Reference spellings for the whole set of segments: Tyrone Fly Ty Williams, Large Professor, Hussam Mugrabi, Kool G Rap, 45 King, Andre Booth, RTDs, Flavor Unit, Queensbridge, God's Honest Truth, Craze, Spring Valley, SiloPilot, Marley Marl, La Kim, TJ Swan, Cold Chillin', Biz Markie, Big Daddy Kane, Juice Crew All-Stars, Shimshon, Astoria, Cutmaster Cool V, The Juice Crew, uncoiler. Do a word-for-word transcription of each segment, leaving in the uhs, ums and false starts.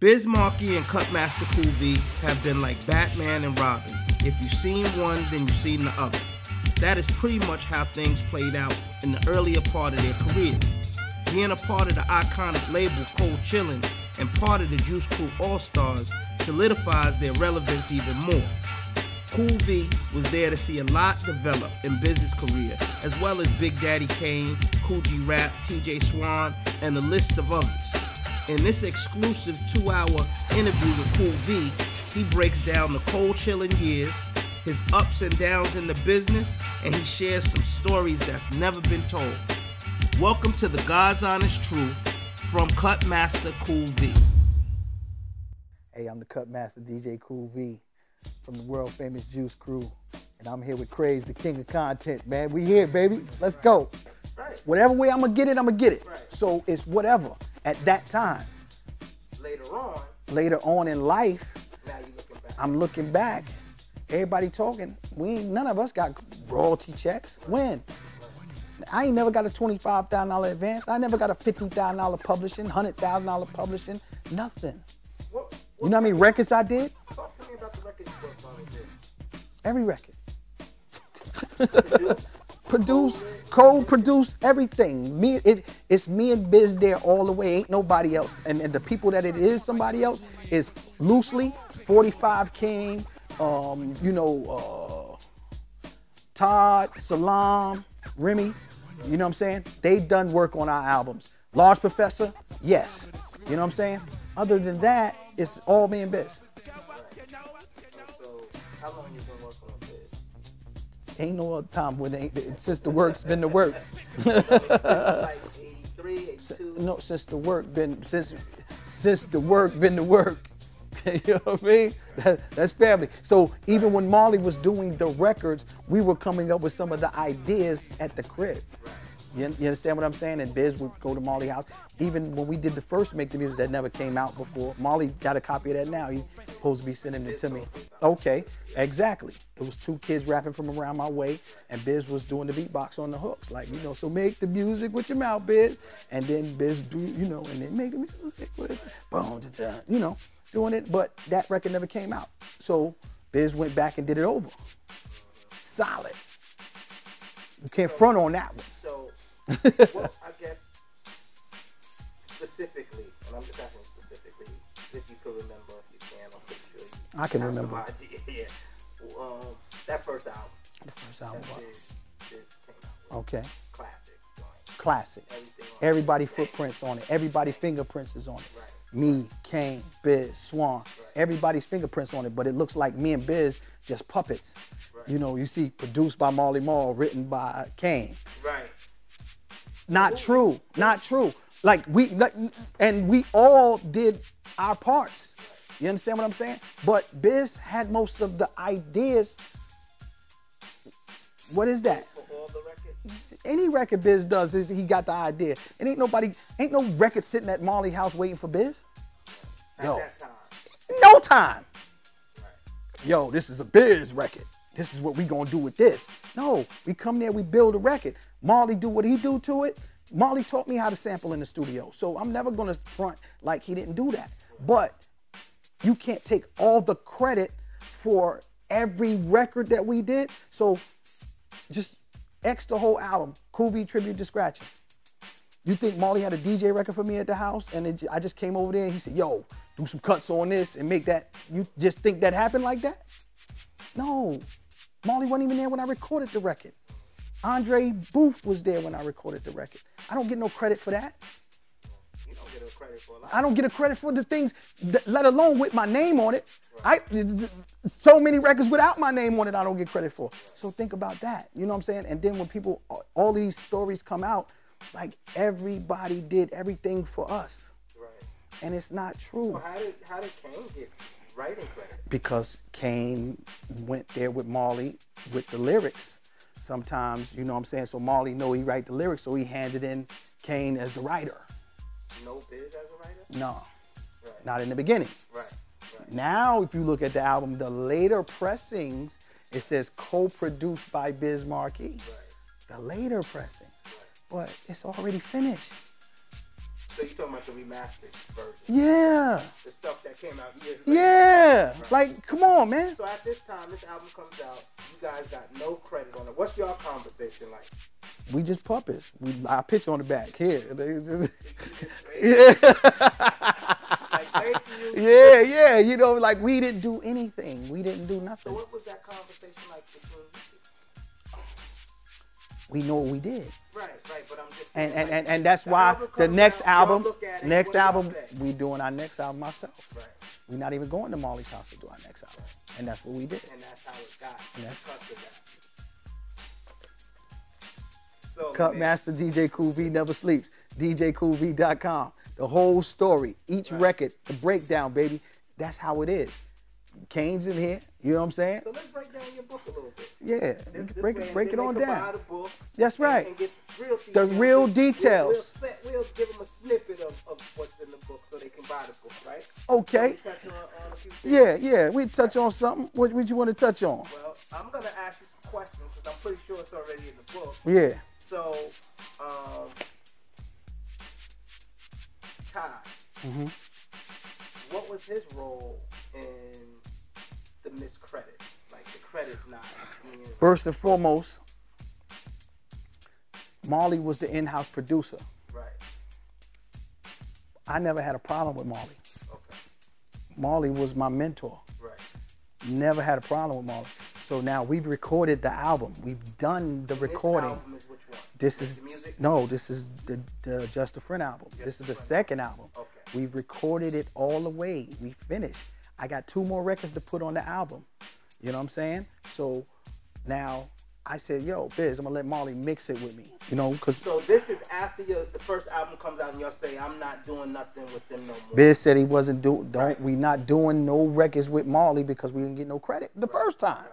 Biz Markie and Cutmaster Cool V have been like Batman and Robin. If you've seen one, then you've seen the other. That is pretty much how things played out in the earlier part of their careers. Being a part of the iconic label Cold Chillin' and part of the Juice Crew All-Stars solidifies their relevance even more. Cool V was there to see a lot develop in Biz's career, as well as Big Daddy Kane, Kool G Rap, T J Swan, and a list of others. In this exclusive two-hour interview with Cool V, he breaks down the Cold Chillin' years, his ups and downs in the business, and he shares some stories that's never been told. Welcome to the God's Honest Truth from Cutmaster Cool V. Hey, I'm the Cutmaster D J Cool V from the world famous Juice Crew, and I'm here with Craze, the king of content, man. We here, baby. Let's right. go. Right. Whatever way I'm gonna get it, I'm gonna get it. Right. So it's whatever at that time. Later on. Later on in life, now you're looking back. I'm looking back. Everybody talking. We ain't, none of us got royalty checks. Right. When? I ain't never got a twenty-five thousand dollar advance. I never got a fifty thousand dollar publishing, one hundred thousand dollar publishing, nothing. What, what you know how many records I did? Talk to me about the records you brought Marley did. Every record. Produce, Produce co-produce, everything. Me, it, it's me and Biz there all the way, ain't nobody else. And, and the people that it is somebody else is loosely forty-five King, um, you know, uh, Todd, Salam, Remy, you know what I'm saying? They've done work on our albums. Large Professor, yes. You know what I'm saying? Other than that, it's all me and Biz. Right. So, how long you been working on Biz? Ain't no other time when ain't, since the work's been the work. Since like eighty-three, eighty-two? No, since the work been, since, since the work been the work. You know what I mean? That, that's family. So even when Marley was doing the records, we were coming up with some of the ideas at the crib. Right. You, you understand what I'm saying? And Biz would go to Marley's house. Even when we did the first Make the Music that never came out before, Marley got a copy of that now. He's supposed to be sending it to me. Okay, exactly. It was two kids rapping from around my way, and Biz was doing the beatbox on the hooks. Like, you know, so make the music with your mouth, Biz. And then Biz do, you know, and then make the music with, boom, you know. Doing it, but that record never came out. So Biz went back and did it over. Solid. You can't so, front on that one. So, well, I guess specifically, and I'm just asking specifically, if you could remember, if you can, I'm pretty sure you I can have remember. Some idea. Yeah. Well, um, that first album. The first album. That Biz, Biz came out with. Okay. Classic. Like, Classic. Everybody it. footprints on it. Everybody fingerprints is on it. Right. Me, Kane, Biz, Swan, right. everybody's fingerprints on it, but it looks like me and Biz just puppets. Right. You know, you see produced by Marley Marl, written by Kane. Right. Not Ooh. true, not true. Like we, like, and we all did our parts. You understand what I'm saying? But Biz had most of the ideas. What is that? For all the records? Any record Biz does is he got the idea. And ain't nobody, ain't no record sitting at Marley's house waiting for Biz. At Yo. that time. No time. Right. Yo, this is a Biz record. This is what we gonna do with this. No, we come there, we build a record. Marley do what he do to it. Marley taught me how to sample in the studio. So I'm never gonna front like he didn't do that. But you can't take all the credit for every record that we did. So just, X the whole album, Cool V tribute to Scratchin'. You think Marley had a D J record for me at the house, and it, I just came over there and he said, yo, do some cuts on this and make that, you just think that happened like that? No, Marley wasn't even there when I recorded the record. Andre Booth was there when I recorded the record. I don't get no credit for that. You don't get no credit for a lot. I don't get a credit for the things, that, let alone with my name on it. I, so many records without my name on it I don't get credit for. So think about that, you know what I'm saying? And then when people, all of these stories come out, like everybody did everything for us. Right. And it's not true. So how did, how did Kane get writing credit? Because Kane went there with Marley with the lyrics. Sometimes, you know what I'm saying? So Marley know he write the lyrics, so he handed in Kane as the writer. No Biz as a writer? No, right. Not in the beginning. Right. Right. Now, if you look at the album, the later pressings, it says co-produced by Biz Markie. Right. The later pressings, right. But it's already finished. So you're talking about the remastered version? Yeah. The stuff that came out years later. Yeah, right? Like, come on, man. So at this time, this album comes out, you guys got no credit on it. What's y'all conversation like? We just puppets. We I pitch on the back here. Just, yeah. Like, yeah, yeah, you know, like we didn't do anything. We didn't do nothing. So what was that conversation like between you? We know what we did. Right, right, but I'm just saying, and, and, like, and, and that's that why the next out, album, it, next album, we doing our next album myself. Right. We're not even going to Marley's house to do our next album. Right. And that's what we did. And that's how it got. And that's so, Cutmaster D J Cool V never sleeps. D J Cool V dot com. The whole story, each right. record, the breakdown, baby. That's how it is. Kane's in here, you know what I'm saying? So let's break down your book a little bit. Yeah, this, this break, way, break it on down. Book, that's right. And, and get real the real details. We'll, we'll, we'll give them a snippet of, of what's in the book so they can buy the book, right? Okay. So we touch on, on a few things. Yeah, yeah, we touch on something. What would you want to touch on? Well, I'm going to ask you some questions because I'm pretty sure it's already in the book. Yeah. So, um... Mm-hmm. What was his role in the miscredits? Like the credits not being... First and foremost, Marley was the in-house producer. Right. I never had a problem with Marley. Okay. Marley was my mentor. Right. Never had a problem with Marley. So now we've recorded the album. We've done the recording. This album is which one? This is, is music? No, this is the, the Just a Friend album. Just this is the friend. second album. Okay. We've recorded it all the way. We finished. I got two more records to put on the album. You know what I'm saying? So now I said, yo, Biz, I'm gonna let Marley mix it with me. You know, cause so this is after your, the first album comes out and y'all say, I'm not doing nothing with them no more. Biz said he wasn't doing, don't right. we not doing no records with Marley because we didn't get no credit the right. first time. Right.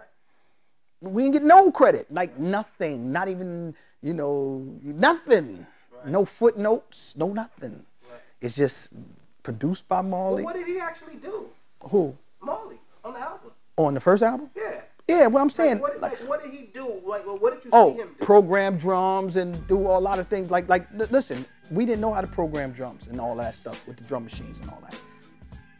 We didn't get no credit, like nothing, not even, you know, nothing. Right. No footnotes, no nothing. Right. It's just produced by Marley. Well, what did he actually do? Who? Marley, on the album. On the first album? Yeah. Yeah, well, I'm saying. Like, what, like, like, what did he do? Like, well, what did you oh, see him do? Oh, program drums and do a lot of things. Like, like, listen, we didn't know how to program drums and all that stuff with the drum machines and all that.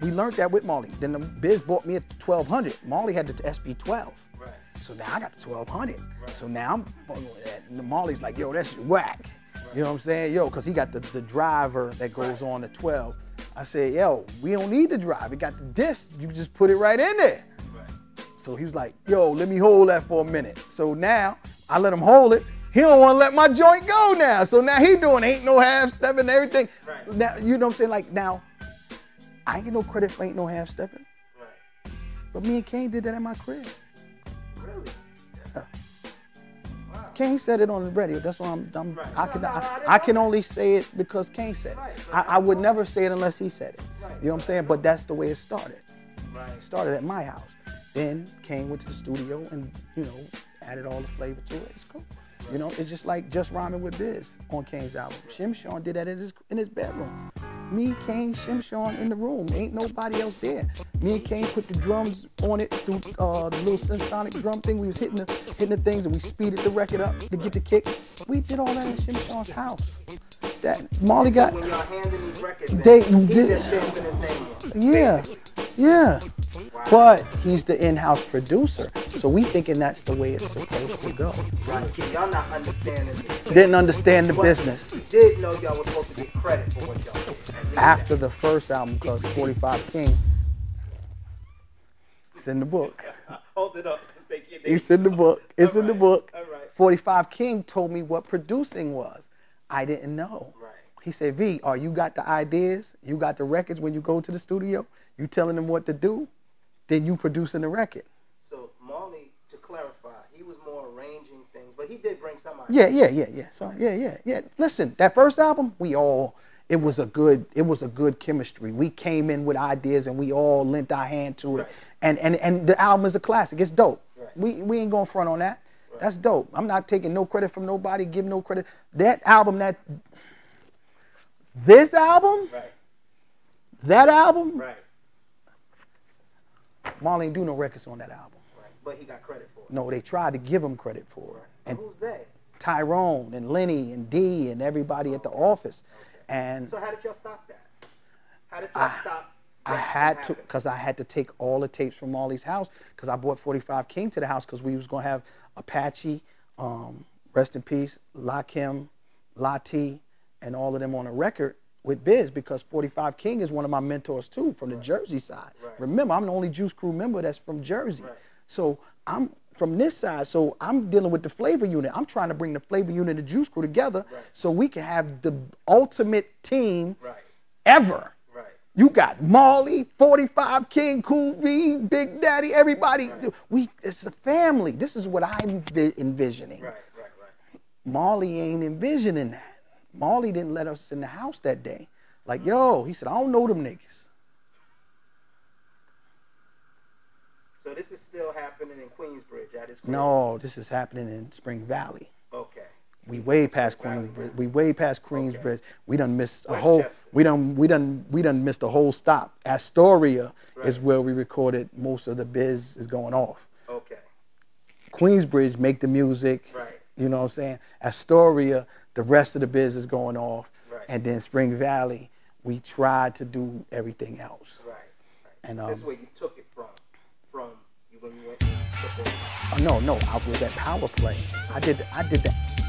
We learned that with Marley. Then the Biz bought me a twelve hundred. Marley had the S B twelve. Right. So now I got the twelve hundred. Right. So now I'm fucking with that. And Marley's like, yo, that's whack. Right. You know what I'm saying? Yo, because he got the, the driver that goes right. on the twelve. I said, yo, we don't need the drive. It got the disc. You just put it right in there. Right. So he was like, yo, let me hold that for a minute. So now I let him hold it. He don't want to let my joint go now. So now he doing ain't no half stepping and everything. Right. Now, you know what I'm saying? Like now, I ain't get no credit for ain't no half stepping. Right. But me and Kane did that at my crib. Really? Yeah. Wow. Kane said it on the radio. That's why I'm. I'm right. I can. No, no, I, I, I can only say it because Kane said it. Right. I, I would never say it unless he said it. Right. You know what I'm saying? But that's the way it started. Right. It started at my house. Then Kane went to the studio and you know added all the flavor to it. It's cool. Right. You know, it's just like just rhyming with Biz on Kane's album. Right. Shimshon did that in his in his bedroom. Me, Kane, Shimshon in the room. Ain't nobody else there. Me and Kane put the drums on it through uh, the little synsonic drum thing. We was hitting the hitting the things and we speeded the record up to get the kick. We did all that in Shimshon's house. That Marley so got. When y'all handing these records, they in, did. Just stamping his name on, yeah, basically. Yeah. Wow. But he's the in-house producer, so we thinking that's the way it's supposed to go. Right. So y'all not understanding. The Didn't understand the but business. Did know y'all was supposed to get credit for what y'all did. After the first album, because forty-five King, it's in the book. Hold it up. They, they, it's in the book. It's right, in the book. Right. forty-five King told me what producing was. I didn't know. Right. He said, V, are you got the ideas? You got the records when you go to the studio? You telling them what to do? Then you producing the record. So Marley, to clarify, he was more arranging things, but he did bring some ideas. Yeah, yeah, yeah, yeah. So, yeah, yeah, yeah. Listen, that first album, we all... It was a good. It was a good chemistry. We came in with ideas, and we all lent our hand to it. Right. And and and the album is a classic. It's dope. Right. We we ain't going front on that. Right. That's dope. I'm not taking no credit from nobody. Give no credit. That album. That this album. Right. That album. Right. Marley ain't do no records on that album. Right. But he got credit for it. No, they tried to give him credit for it. Right. And who's they? Tyrone and Lenny and D and everybody at the office. And so how did y'all stop that? How did y'all stop I had to, because I had to take all the tapes from Marley's house, because I brought forty-five King to the house, because we was going to have Apache, um, rest in peace, La Kim, La T, and all of them on a record with Biz, because forty-five King is one of my mentors too, from the right. Jersey side. Right. Remember, I'm the only Juice Crew member that's from Jersey. Right. So I'm from this side, so I'm dealing with the Flavor Unit. I'm trying to bring the Flavor Unit and the Juice Crew together, right. so we can have the ultimate team right. ever. Right. You got Marley, forty-five King, Cool V, Big Daddy, everybody. Right. We, it's a family. This is what I'm envisioning. Right, right, right. Marley ain't envisioning that. Marley didn't let us in the house that day. Like, yo, he said, I don't know them niggas. So this is still happening in Queensbridge at his. No, this is happening in Spring Valley. Okay. We it's way past Queensbridge. We way past Queensbridge. Okay. We done missed a West whole. Chester. We done we done we done missed a whole stop. Astoria right. is where we recorded most of the Biz is going off. Okay. Queensbridge make the music. Right. You know what I'm saying? Astoria. The rest of the Biz is going off, right. and then Spring Valley, we tried to do everything else. Right, right. And um, that's where you took it from, from when you went. Oh no, no, I was at Power Play. I did, I did that.